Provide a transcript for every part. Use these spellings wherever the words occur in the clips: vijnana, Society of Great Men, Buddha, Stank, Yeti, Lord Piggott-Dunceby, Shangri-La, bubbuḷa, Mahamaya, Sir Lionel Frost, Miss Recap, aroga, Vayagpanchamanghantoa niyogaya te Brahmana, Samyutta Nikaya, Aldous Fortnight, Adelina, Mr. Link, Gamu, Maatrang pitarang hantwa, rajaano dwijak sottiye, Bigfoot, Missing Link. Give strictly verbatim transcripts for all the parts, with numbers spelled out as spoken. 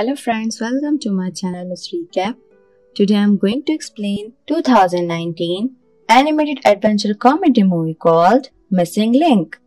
Hello friends, welcome to my channel Miss Recap. Today I am going to explain two thousand nineteen animated adventure comedy movie called Missing Link.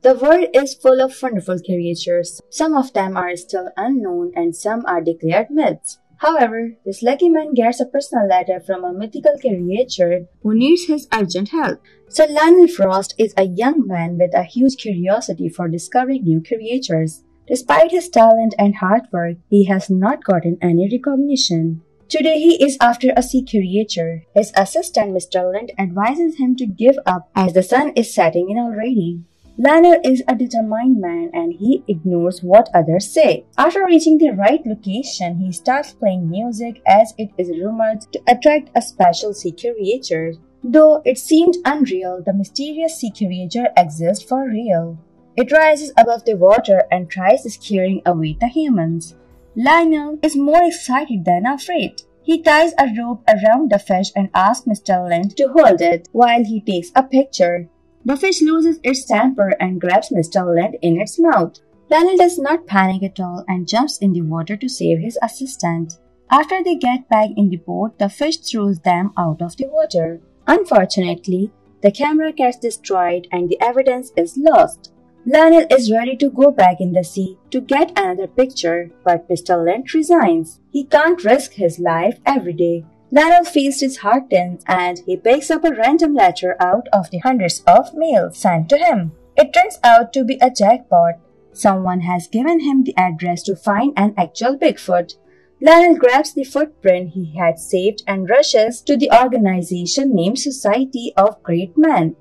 The world is full of wonderful creatures. Some of them are still unknown and some are declared myths. However, this lucky man gets a personal letter from a mythical creature who needs his urgent help. Sir Lionel Frost is a young man with a huge curiosity for discovering new creatures. Despite his talent and hard work, he has not gotten any recognition. Today he is after a sea creature. His assistant Mister Link advises him to give up as the sun is setting in already. Lionel is a determined man and he ignores what others say. After reaching the right location, he starts playing music as it is rumored to attract a special sea creature. Though it seemed unreal, the mysterious sea creature exists for real. It rises above the water and tries scaring away the humans. Lionel is more excited than afraid. He ties a rope around the fish and asks Mister Lent to hold it while he takes a picture. The fish loses its temper and grabs Mister Lent in its mouth. Lionel does not panic at all and jumps in the water to save his assistant. After they get back in the boat, the fish throws them out of the water. Unfortunately, the camera gets destroyed and the evidence is lost. Lionel is ready to go back in the sea to get another picture, but Mister Lent resigns. He can't risk his life every day. Lionel feels disheartened and he picks up a random letter out of the hundreds of mails sent to him. It turns out to be a jackpot. Someone has given him the address to find an actual Bigfoot. Lionel grabs the footprint he had saved and rushes to the organization named Society of Great Men.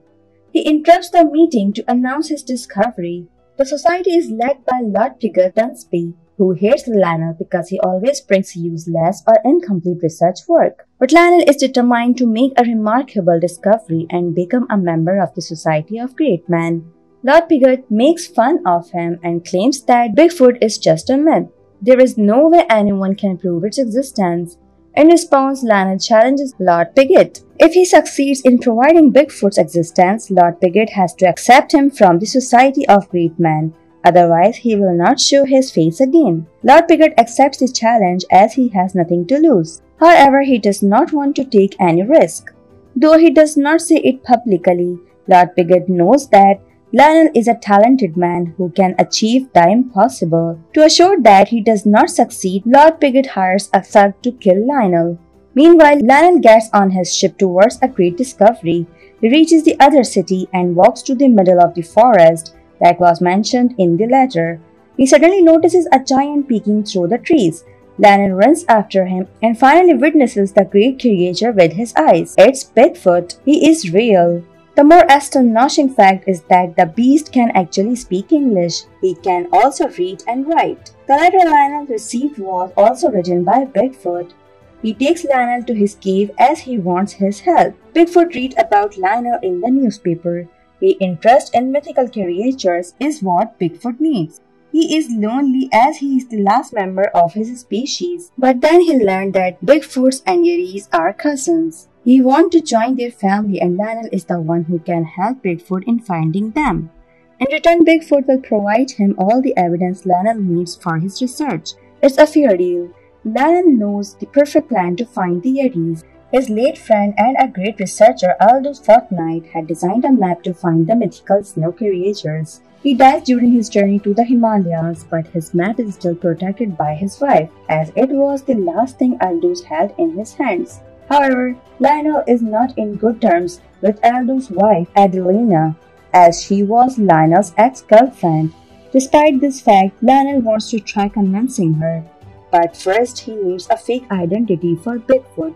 He interrupts the meeting to announce his discovery. The society is led by Lord Piggott-Dunceby, who hates Lionel because he always brings useless or incomplete research work. But Lionel is determined to make a remarkable discovery and become a member of the Society of Great Men. Lord Piggott makes fun of him and claims that Bigfoot is just a myth. There is no way anyone can prove its existence. In response, Lionel challenges Lord Piggott. If he succeeds in providing Bigfoot's existence, Lord Piggott has to accept him from the Society of Great Men. Otherwise, he will not show his face again. Lord Piggott accepts the challenge as he has nothing to lose. However, he does not want to take any risk. Though he does not say it publicly, Lord Piggott knows that Lionel is a talented man who can achieve the impossible. To assure that he does not succeed, Lord Piggott hires a thug to kill Lionel. Meanwhile, Lionel gets on his ship towards a great discovery. He reaches the other city and walks to the middle of the forest that was mentioned in the letter. He suddenly notices a giant peeking through the trees. Lionel runs after him and finally witnesses the great creature with his eyes. It's Bigfoot. He is real. The more astonishing fact is that the beast can actually speak English. He can also read and write. The letter Lionel received was also written by Bigfoot. He takes Lionel to his cave as he wants his help. Bigfoot reads about Lionel in the newspaper. The interest in mythical creatures is what Bigfoot needs. He is lonely as he is the last member of his species. But then he learned that Bigfoots and Yetis are cousins. He wants to join their family and Lionel is the one who can help Bigfoot in finding them. In return, Bigfoot will provide him all the evidence Lionel needs for his research. It's a fair deal. Lionel knows the perfect plan to find the Yetis. His late friend and a great researcher Aldous Fortnight had designed a map to find the mythical snow creatures. He dies during his journey to the Himalayas, but his map is still protected by his wife, as it was the last thing Aldous held in his hands. However, Lionel is not in good terms with Aldous' wife Adelina, as she was Lionel's ex-girlfriend. Despite this fact, Lionel wants to try convincing her. But first, he needs a fake identity for Bigfoot.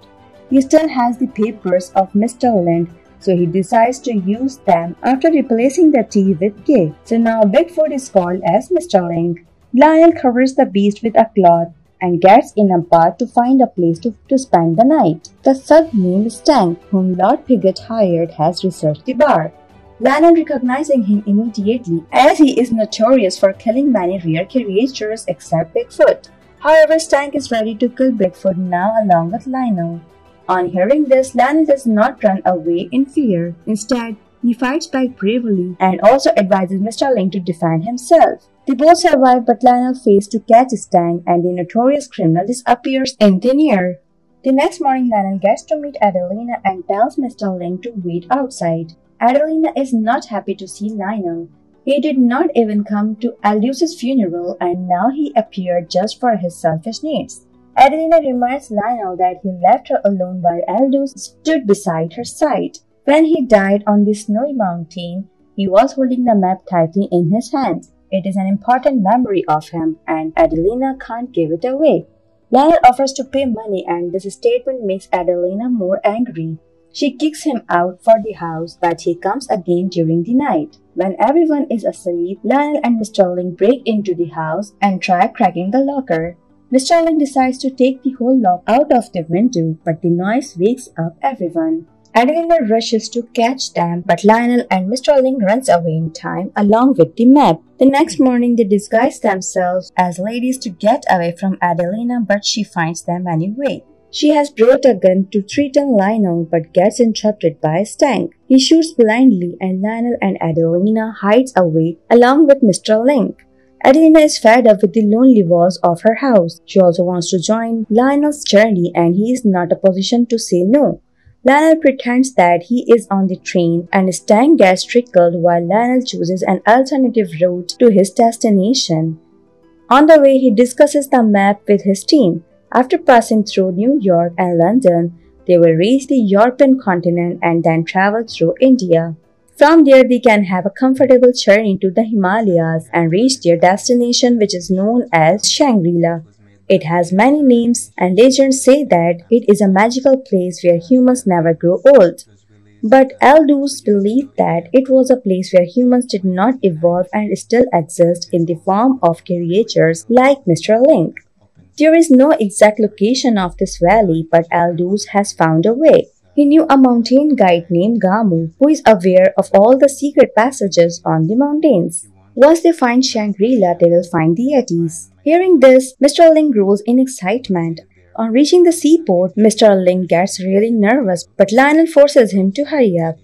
He still has the papers of Mister Link, so he decides to use them after replacing the T with K. So now Bigfoot is called as Mister Link. Lionel covers the beast with a cloth and gets in a bath to find a place to, to spend the night. The thug named Stank, whom Lord Piggott hired, has researched the bar. Lionel recognizing him immediately as he is notorious for killing many rare creatures except Bigfoot. However, Stank is ready to kill Bigfoot now along with Lionel. On hearing this, Lionel does not run away in fear. Instead, he fights back bravely and also advises Mister Link to defend himself. They both survive, but Lionel fails to catch Stank, and the notorious criminal disappears in thin air. The next morning, Lionel gets to meet Adelina and tells Mister Link to wait outside. Adelina is not happy to see Lionel. He did not even come to Aldous's funeral, and now he appeared just for his selfish needs. Adelina reminds Lionel that he left her alone while Aldous stood beside her side. When he died on the snowy mountain, he was holding the map tightly in his hands. It is an important memory of him, and Adelina can't give it away. Lionel offers to pay money, and this statement makes Adelina more angry. She kicks him out for the house, but he comes again during the night. When everyone is asleep, Lionel and Mister Link break into the house and try cracking the locker. Mister Link decides to take the whole lock out of the window, but the noise wakes up everyone. Adelina rushes to catch them, but Lionel and Mister Link runs away in time along with the map. The next morning, they disguise themselves as ladies to get away from Adelina, but she finds them anyway. She has brought a gun to threaten Lionel, but gets interrupted by Stank. He shoots blindly, and Lionel and Adelina hides away along with Mister Link. Adelina is fed up with the lonely walls of her house. She also wants to join Lionel's journey, and he is not in a position to say no. Lionel pretends that he is on the train, and Stank gets trickled while Lionel chooses an alternative route to his destination. On the way, he discusses the map with his team. After passing through New York and London, they will reach the European continent and then travel through India. From there, they can have a comfortable journey to the Himalayas and reach their destination, which is known as Shangri-La. It has many names, and legends say that it is a magical place where humans never grow old. But Aldous believed that it was a place where humans did not evolve and still exist in the form of creatures like Mister Link. There is no exact location of this valley, but Aldous has found a way. He knew a mountain guide named Gamu, who is aware of all the secret passages on the mountains. Once they find Shangri-La, they will find the Yetis. Hearing this, Mister Link rolls in excitement. On reaching the seaport, Mister Link gets really nervous, but Lionel forces him to hurry up.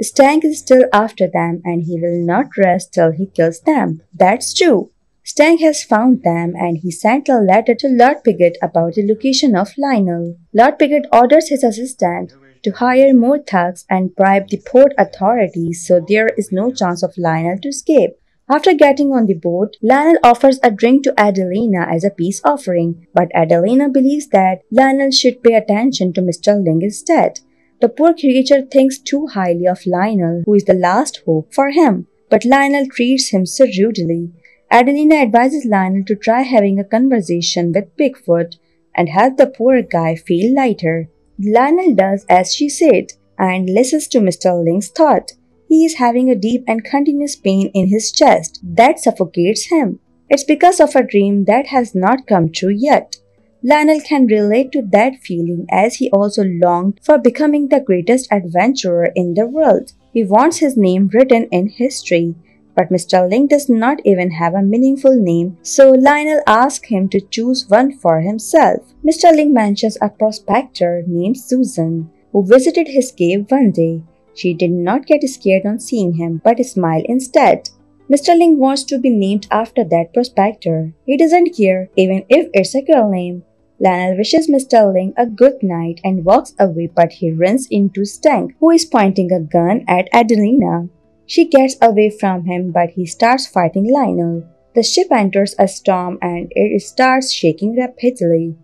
Stank is still after them, and he will not rest till he kills them. That's true. Stank has found them, and he sent a letter to Lord Piggott about the location of Lionel. Lord Piggott orders his assistant to hire more thugs and bribe the port authorities, so there is no chance of Lionel to escape. After getting on the boat, Lionel offers a drink to Adelina as a peace offering, but Adelina believes that Lionel should pay attention to Mister Link instead. The poor creature thinks too highly of Lionel, who is the last hope for him, but Lionel treats him so rudely. Adelina advises Lionel to try having a conversation with Bigfoot and help the poor guy feel lighter. Lionel does as she said and listens to Mister Link's thought. He is having a deep and continuous pain in his chest that suffocates him. It's because of a dream that has not come true yet. Lionel can relate to that feeling as he also longed for becoming the greatest adventurer in the world. He wants his name written in history, but Mister Link does not even have a meaningful name, so Lionel asks him to choose one for himself. Mister Link mentions a prospector named Susan, who visited his cave one day. She did not get scared on seeing him, but smiled instead. Mister Link wants to be named after that prospector. He doesn't care, even if it's a girl name. Lionel wishes Mister Link a good night and walks away, but he runs into Stank, who is pointing a gun at Adelina. She gets away from him, but he starts fighting Lionel. The ship enters a storm and it starts shaking rapidly.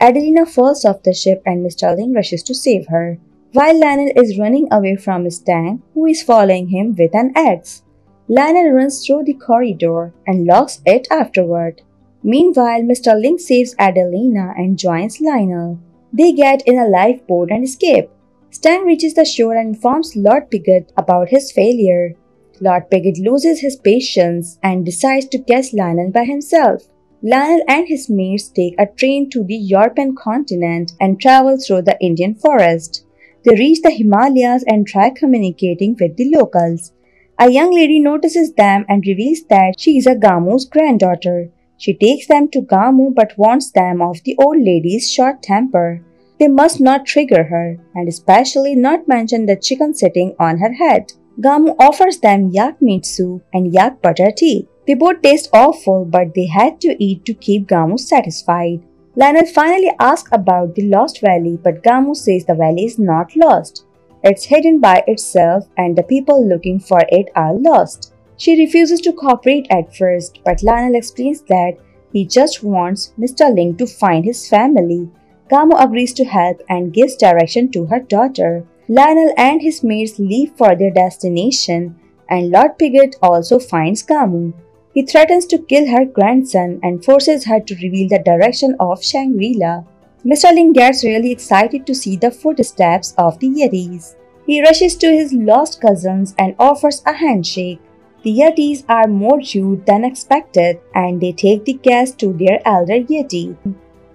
Adelina falls off the ship and Mister Link rushes to save her, while Lionel is running away from Stank, who is following him with an axe. Lionel runs through the corridor and locks it afterward. Meanwhile, Mister Link saves Adelina and joins Lionel. They get in a lifeboat and escape. Stank reaches the shore and informs Lord Piggott about his failure. Lord Piggott loses his patience and decides to catch Lionel by himself. Lionel and his mates take a train to the European continent and travel through the Indian forest. They reach the Himalayas and try communicating with the locals. A young lady notices them and reveals that she is a Gamu's granddaughter. She takes them to Gamu but warns them of the old lady's short temper. They must not trigger her, and especially not mention the chicken sitting on her head. Gamu offers them yak meat soup and yak butter tea. They both taste awful, but they had to eat to keep Gamu satisfied. Lionel finally asks about the lost valley, but Gamu says the valley is not lost. It's hidden by itself and the people looking for it are lost. She refuses to cooperate at first, but Lionel explains that he just wants Mister Link to find his family. Gamu agrees to help and gives direction to her daughter. Lionel and his mates leave for their destination, and Lord Piggott also finds Gamu. He threatens to kill her grandson and forces her to reveal the direction of Shangri-La. Mister Link gets really excited to see the footsteps of the Yetis. He rushes to his lost cousins and offers a handshake. The Yetis are more rude than expected and they take the guest to their elder Yeti.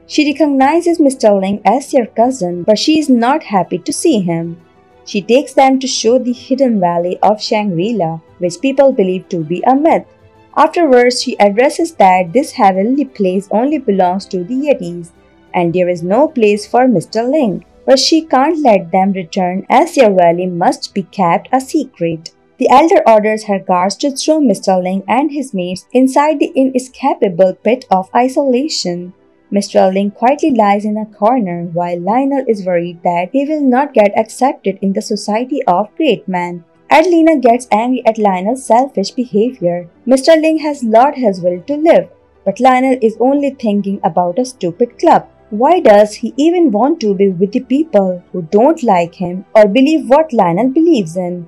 She recognizes Mister Link as their cousin, but she is not happy to see him. She takes them to show the hidden valley of Shangri-La, which people believe to be a myth. Afterwards, she addresses that this heavenly place only belongs to the Yetis and there is no place for Mister Link, but she can't let them return as their valley must be kept a secret. The elder orders her guards to throw Mister Link and his mates inside the inescapable pit of isolation. Mister Link quietly lies in a corner while Lionel is worried that he will not get accepted in the Society of Great Men. Adelina gets angry at Lionel's selfish behavior. Mister Link has lost his will to live, but Lionel is only thinking about a stupid club. Why does he even want to be with the people who don't like him or believe what Lionel believes in?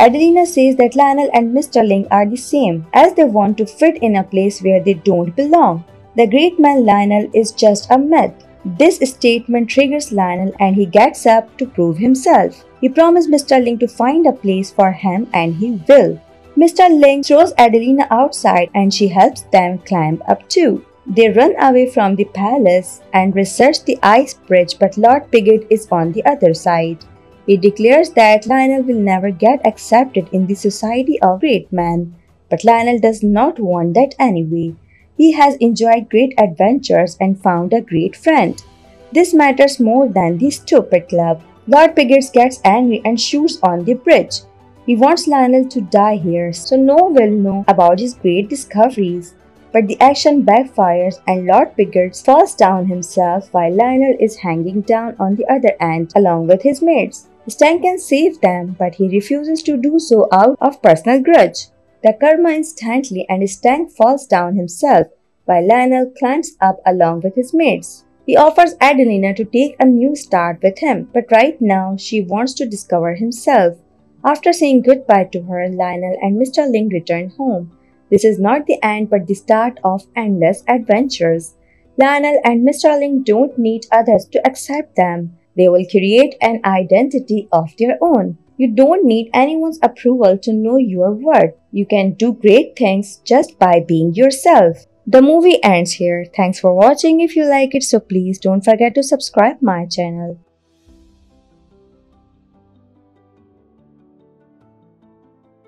Adelina says that Lionel and Mister Link are the same, as they want to fit in a place where they don't belong. The great man Lionel is just a myth. This statement triggers Lionel and he gets up to prove himself. He promised Mister Link to find a place for him and he will. Mister Link throws Adelina outside and she helps them climb up too. They run away from the palace and research the ice bridge, but Lord Piggott is on the other side. He declares that Lionel will never get accepted in the Society of Great Men, but Lionel does not want that anyway. He has enjoyed great adventures and found a great friend. This matters more than the stupid club. Lord Piggott gets angry and shoots on the bridge. He wants Lionel to die here so no one will know about his great discoveries. But the action backfires and Lord Piggott falls down himself while Lionel is hanging down on the other end along with his mates. Stank can save them, but he refuses to do so out of personal grudge. The karma instantly and Stank falls down himself while Lionel climbs up along with his mates. He offers Adelina to take a new start with him, but right now she wants to discover himself. After saying goodbye to her, Lionel and Mister Link return home. This is not the end but the start of endless adventures. Lionel and Mister Link don't need others to accept them. They will create an identity of their own. You don't need anyone's approval to know your worth. You can do great things just by being yourself. The movie ends here. Thanks for watching. If you like it, so please don't forget to subscribe my channel.